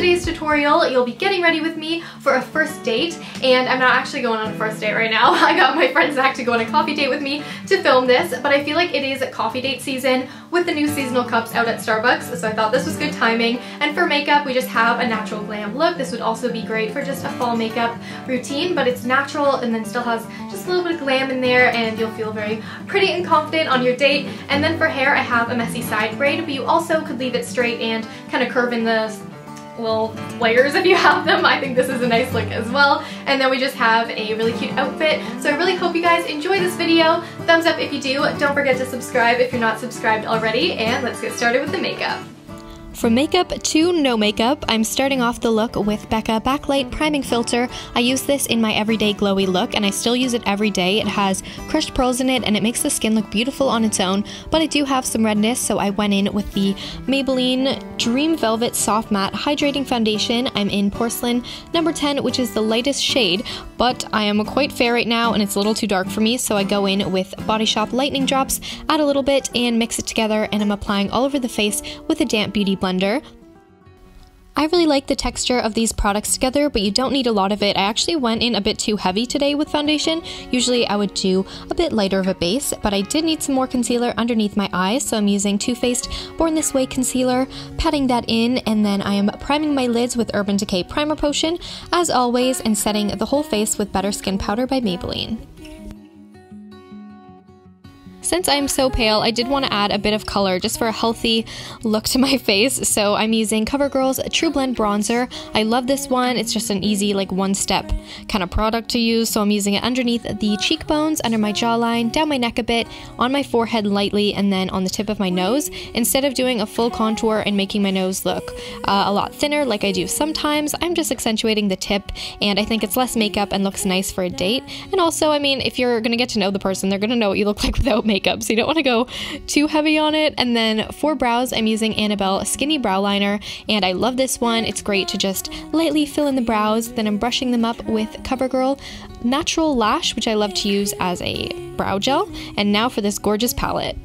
today's tutorial, you'll be getting ready with me for a first date, and I'm not actually going on a first date right now. I got my friend Zach to go on a coffee date with me to film this, but I feel like it is coffee date season with the new seasonal cups out at Starbucks, so I thought this was good timing. And for makeup, we just have a natural glam look. This would also be great for just a fall makeup routine, but it's natural and then still has just a little bit of glam in there, and you'll feel very pretty and confident on your date. And then for hair, I have a messy side braid, but you also could leave it straight and kind of curve in the little layers if you have them. I think this is a nice look as well. And then we just have a really cute outfit. So I really hope you guys enjoy this video. Thumbs up if you do. Don't forget to subscribe if you're not subscribed already. And let's get started with the makeup. From makeup to no makeup, I'm starting off the look with Becca Backlight Priming Filter. I use this in my everyday glowy look, and I still use it every day. It has crushed pearls in it, and it makes the skin look beautiful on its own, but I do have some redness, so I went in with the Maybelline Dream Velvet Soft Matte Hydrating Foundation. I'm in Porcelain number 10, which is the lightest shade, but I am quite fair right now, and it's a little too dark for me, so I go in with Body Shop Lightning Drops, add a little bit, and mix it together, and I'm applying all over the face with a damp beauty blender. I really like the texture of these products together, but you don't need a lot of it. I actually went in a bit too heavy today with foundation. Usually I would do a bit lighter of a base, but I did need some more concealer underneath my eyes, so I'm using Too Faced Born This Way concealer, patting that in, and then I am priming my lids with Urban Decay Primer Potion, as always, and setting the whole face with Better Skin Powder by Maybelline. Since I'm so pale, I did want to add a bit of color just for a healthy look to my face, so I'm using CoverGirl's True Blend Bronzer. I love this one. It's just an easy, like, one-step kind of product to use, so I'm using it underneath the cheekbones, under my jawline, down my neck a bit, on my forehead lightly, and then on the tip of my nose, instead of doing a full contour and making my nose look a lot thinner like I do sometimes. I'm just accentuating the tip, and I think it's less makeup and looks nice for a date. And also, I mean, if you're going to get to know the person, they're going to know what you look like without makeup. So you don't want to go too heavy on it. And then for brows, I'm using Annabelle Skinny Brow Liner, and I love this one. It's great to just lightly fill in the brows. Then I'm brushing them up with CoverGirl Natural Lash, which I love to use as a brow gel. And now for this gorgeous palette.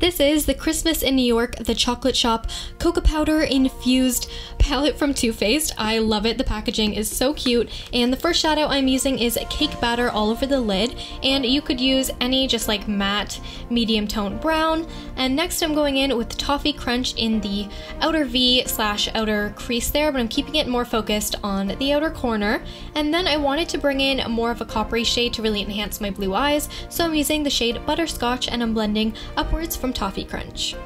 This is the Christmas in New York, the Chocolate Shop Cocoa Powder Infused Palette from Too Faced. I love it. The packaging is so cute. And the first shadow I'm using is Cake Batter all over the lid. And you could use any just like matte, medium tone brown. And next I'm going in with Toffee Crunch in the outer V / outer crease there, but I'm keeping it more focused on the outer corner. And then I wanted to bring in more of a coppery shade to really enhance my blue eyes. So I'm using the shade Butterscotch, and I'm blending upwards from Toffee Crunch.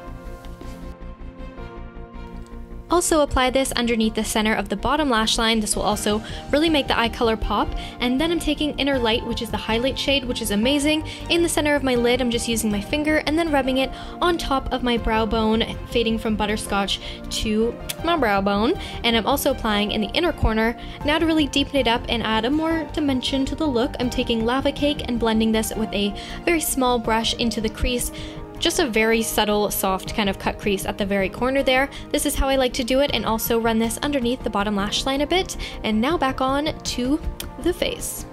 Also apply this underneath the center of the bottom lash line. This will also really make the eye color pop. And then I'm taking Inner Light, which is the highlight shade, which is amazing. In the center of my lid, I'm just using my finger and then rubbing it on top of my brow bone, fading from Butterscotch to my brow bone. And I'm also applying in the inner corner. Now to really deepen it up and add a more dimension to the look, I'm taking Lava Cake and blending this with a very small brush into the crease. Just a very subtle, soft kind of cut crease at the very corner there. This is how I like to do it, and also run this underneath the bottom lash line a bit. And now back on to the face.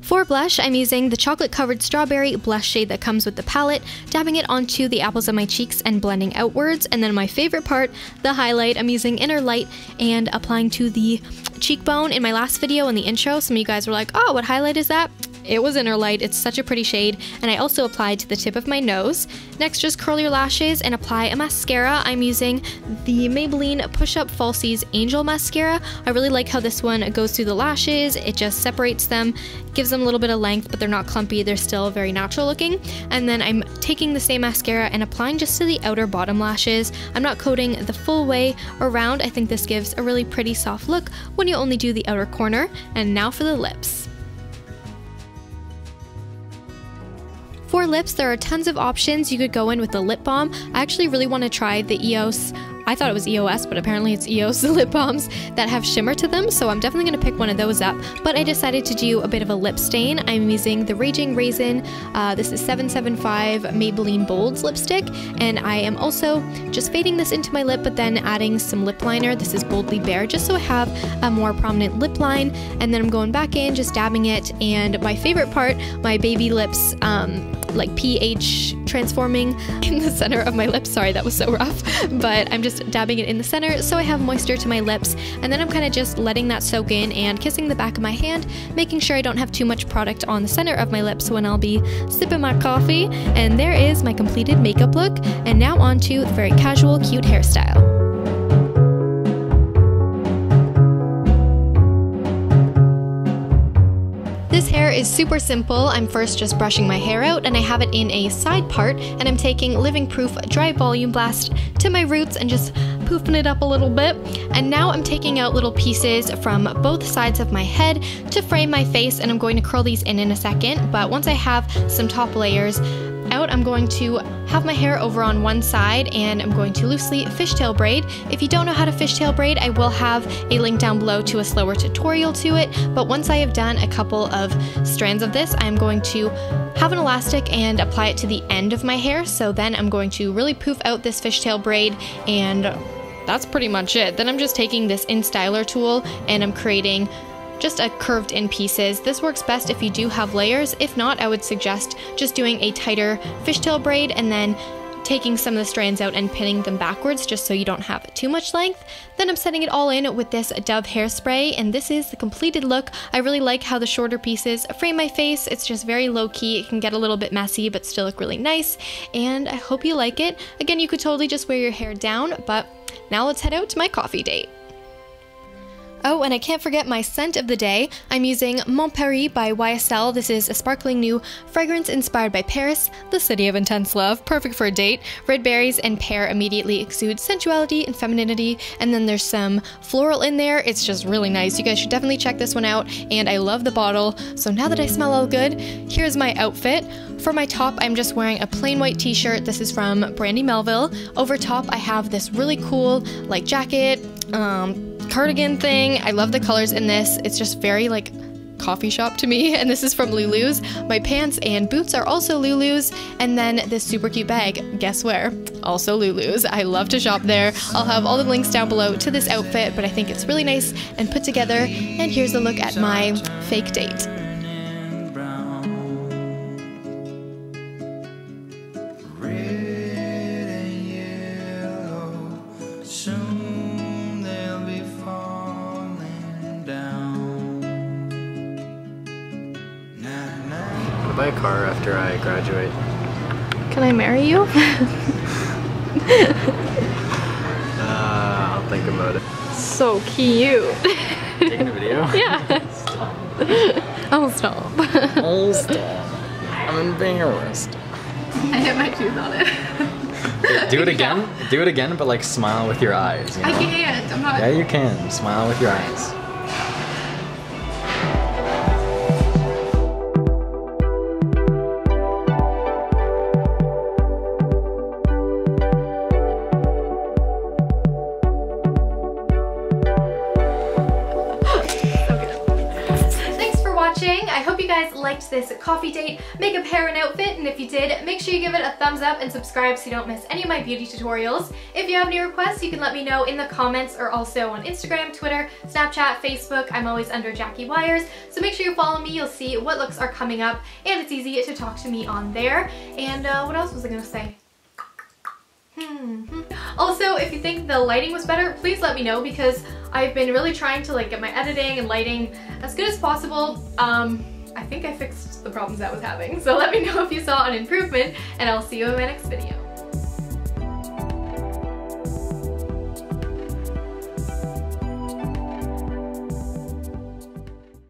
For blush, I'm using the Chocolate Covered Strawberry blush shade that comes with the palette, dabbing it onto the apples of my cheeks and blending outwards. And then my favorite part, the highlight, I'm using Inner Light and applying to the cheekbone. In my last video in the intro, some of you guys were like, oh, what highlight is that? It was Inner Light. It's such a pretty shade, and I also applied to the tip of my nose. Next, just curl your lashes and apply a mascara. I'm using the Maybelline Push Up Falsies Angel Mascara. I really like how this one goes through the lashes. It just separates them, gives them a little bit of length, but they're not clumpy. They're still very natural looking. And then I'm taking the same mascara and applying just to the outer bottom lashes. I'm not coating the full way around. I think this gives a really pretty soft look when you only do the outer corner. And now for the lips. For lips, there are tons of options. You could go in with the lip balm. I actually really want to try the EOS I thought it was EOS, but apparently it's EOS lip balms that have shimmer to them, so I'm definitely going to pick one of those up. But I decided to do a bit of a lip stain. I'm using the Raging Raisin, this is 775 Maybelline Bolds lipstick, and I am also just fading this into my lip, but then adding some lip liner. This is Boldly Bare, just so I have a more prominent lip line, and then I'm going back in, just dabbing it, and my favorite part, my Baby Lips, like pH transforming in the center of my lips. Sorry, that was so rough, but I'm just dabbing it in the center so I have moisture to my lips, and then I'm kind of just letting that soak in and kissing the back of my hand, making sure I don't have too much product on the center of my lips when I'll be sipping my coffee. And there is my completed makeup look, and now on to the very casual, cute hairstyle. This hair is super simple. I'm first just brushing my hair out, and I have it in a side part, and I'm taking Living Proof Dry Volume Blast to my roots and just poofing it up a little bit. And now I'm taking out little pieces from both sides of my head to frame my face, and I'm going to curl these in a second, but once I have some top layers out, I'm going to have my hair over on one side, and I'm going to loosely fishtail braid. If you don't know how to fishtail braid, I will have a link down below to a slower tutorial to it, but once I have done a couple of strands of this, I'm going to have an elastic and apply it to the end of my hair, so then I'm going to really poof out this fishtail braid, and that's pretty much it. Then I'm just taking this Instyler tool, and I'm creating just a curved in pieces. This works best if you do have layers. If not, I would suggest just doing a tighter fishtail braid and then taking some of the strands out and pinning them backwards just so you don't have too much length. Then I'm setting it all in with this Dove hairspray, and this is the completed look. I really like how the shorter pieces frame my face. It's just very low key. It can get a little bit messy but still look really nice, and I hope you like it. Again, you could totally just wear your hair down, but now let's head out to my coffee date. Oh, and I can't forget my scent of the day. I'm using Mon Paris by YSL. This is a sparkling new fragrance inspired by Paris, the city of intense love, perfect for a date. Red berries and pear immediately exude sensuality and femininity, and then there's some floral in there. It's just really nice. You guys should definitely check this one out, and I love the bottle. So now that I smell all good, here's my outfit. For my top, I'm just wearing a plain white t-shirt. This is from Brandy Melville. Over top, I have this really cool like jacket, cardigan thing. I love the colors in this. It's just very like coffee shop to me, and this is from Lulu's. My pants and boots are also Lulu's, and then this super cute bag, guess where? Also Lulu's. I love to shop there. I'll have all the links down below to this outfit, but I think it's really nice and put together, and here's a look at my fake date. Buy a car after I graduate. Can I marry you? I'll think about it. So cute. Taking a video? Yeah. Stop. I'll stop. I'll stop. I'm embarrassed. I hit my tooth on it. Do it again? Yeah. Do it again, but like smile with your eyes. You know? I can't. I'm not. Yeah, you can. Smile with your eyes. Liked this coffee date, makeup, hair, and outfit, and if you did, make sure you give it a thumbs up and subscribe so you don't miss any of my beauty tutorials. If you have any requests, you can let me know in the comments or also on Instagram, Twitter, Snapchat, Facebook. I'm always under Jackie Wyers, so make sure you follow me. You'll see what looks are coming up, and it's easy to talk to me on there. And what else was I gonna say? Also, if you think the lighting was better, please let me know, because I've been really trying to like get my editing and lighting as good as possible. I think I fixed the problems I was having, so let me know if you saw an improvement, and I'll see you in my next video.